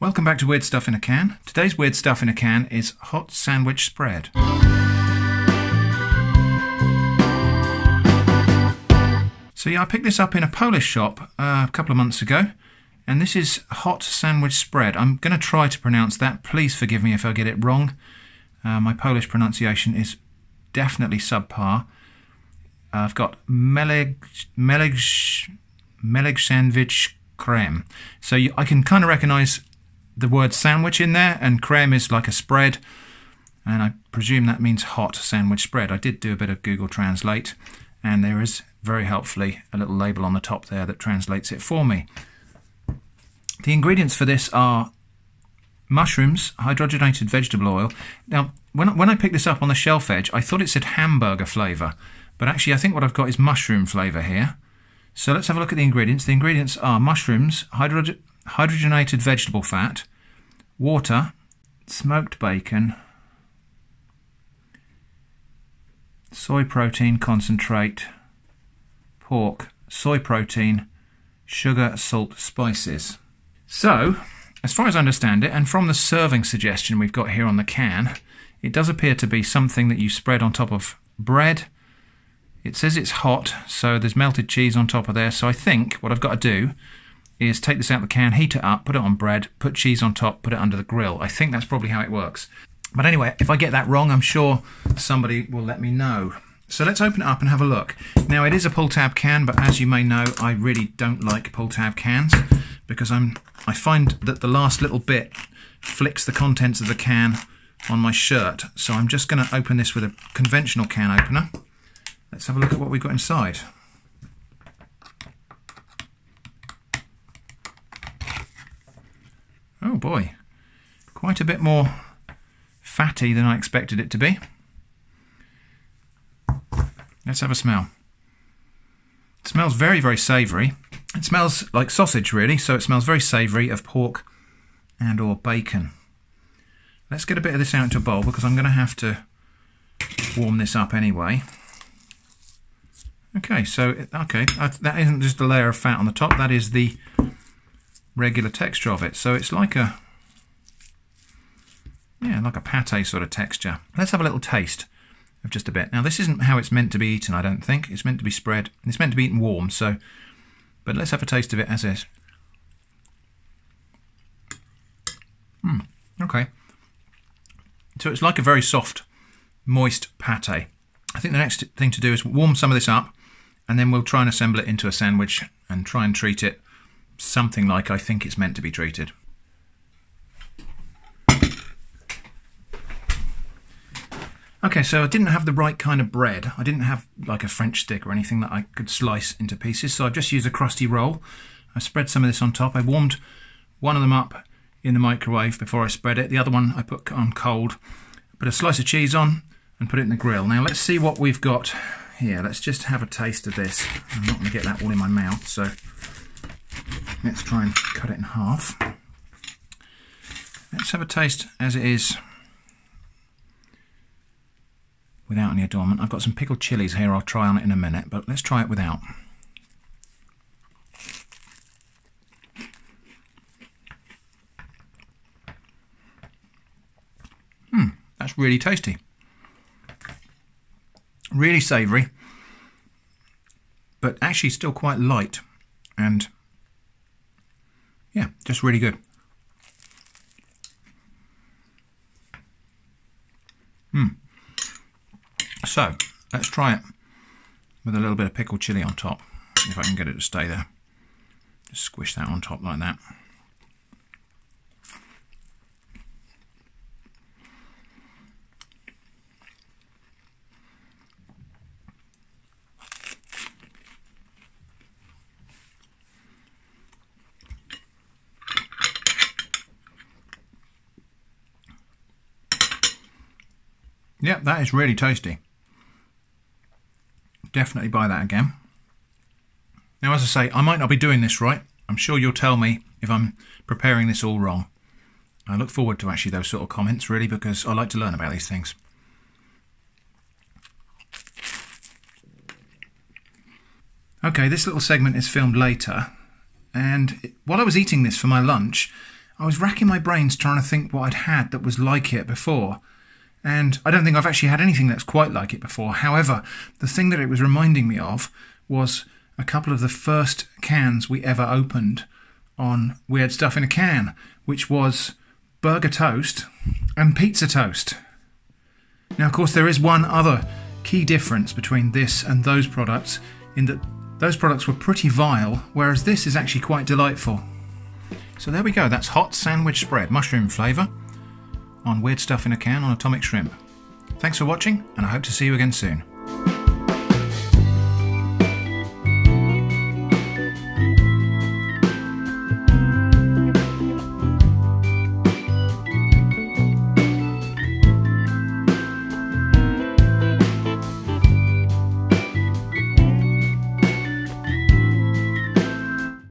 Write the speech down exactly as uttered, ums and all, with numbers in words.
Welcome back to Weird Stuff in a Can. Today's Weird Stuff in a Can is hot sandwich spread. So yeah, I picked this up in a Polish shop uh, a couple of months ago, and this is hot sandwich spread. I'm going to try to pronounce that. Please forgive me if I get it wrong. Uh, my Polish pronunciation is definitely subpar. Uh, I've got meleg, meleg, Melegszendvicskrém. So you, I can kind of recognise the word sandwich in there, and crème is like a spread, and I presume that means hot sandwich spread. I did do a bit of Google Translate, and there is very helpfully a little label on the top there that translates it for me. The ingredients for this are mushrooms, hydrogenated vegetable oil. Now, when, when I picked this up on the shelf edge, I thought it said hamburger flavour, but actually I think what I've got is mushroom flavour here. So let's have a look at the ingredients. The ingredients are mushrooms, hydro hydrogenated vegetable fat, water, smoked bacon, soy protein concentrate, pork, soy protein, sugar, salt, spices. So, as far as I understand it, and from the serving suggestion we've got here on the can, it does appear to be something that you spread on top of bread. It says it's hot, so there's melted cheese on top of there. So I think what I've got to do is take this out of the can, heat it up, put it on bread, put cheese on top, put it under the grill. I think that's probably how it works. But anyway, if I get that wrong, I'm sure somebody will let me know. So let's open it up and have a look. Now, it is a pull-tab can, but as you may know, I really don't like pull-tab cans because I'm, I find that the last little bit flicks the contents of the can on my shirt. So I'm just going to open this with a conventional can opener. Let's have a look at what we've got inside. Oh boy, quite a bit more fatty than I expected it to be. Let's have a smell. It smells very, very savoury. It smells like sausage really, so it smells very savoury of pork and or bacon. Let's get a bit of this out into a bowl because I'm going to have to warm this up anyway. Okay, so, okay, that isn't just a layer of fat on the top, that is the regular texture of it. So it's like a, yeah, like a pate sort of texture. Let's have a little taste of just a bit. Now, this isn't how it's meant to be eaten, I don't think. It's meant to be spread, it's meant to be eaten warm, so, but let's have a taste of it as is. Hmm, okay. So it's like a very soft, moist pate. I think the next thing to do is warm some of this up, and then we'll try and assemble it into a sandwich and try and treat it something like I think it's meant to be treated. Okay, so I didn't have the right kind of bread. I didn't have like a French stick or anything that I could slice into pieces, so I've just used a crusty roll. I spread some of this on top. I warmed one of them up in the microwave before I spread it. The other one I put on cold. Put a slice of cheese on and put it in the grill. Now let's see what we've got here. Let's just have a taste of this. I'm not going to get that all in my mouth, so let's try and cut it in half. Let's have a taste as it is without any adornment. I've got some pickled chilies here. I'll try on it in a minute, but let's try it without. Hmm, that's really tasty. Really savoury, but actually still quite light, and yeah, just really good. Hmm. So, let's try it with a little bit of pickled chilli on top, if I can get it to stay there. Just squish that on top like that. Yep, that is really tasty. Definitely buy that again. Now, as I say, I might not be doing this right. I'm sure you'll tell me if I'm preparing this all wrong. I look forward to actually those sort of comments, really, because I like to learn about these things. Okay, this little segment is filmed later. And while I was eating this for my lunch, I was racking my brains trying to think what I'd had that was like it before. And I don't think I've actually had anything that's quite like it before. However, the thing that it was reminding me of was a couple of the first cans we ever opened on Weird Stuff in a Can, which was burger toast and pizza toast. Now, of course, there is one other key difference between this and those products, in that those products were pretty vile, whereas this is actually quite delightful. So there we go, that's hot sandwich spread, mushroom flavour, on Weird Stuff in a Can on Atomic Shrimp. Thanks for watching, and I hope to see you again soon.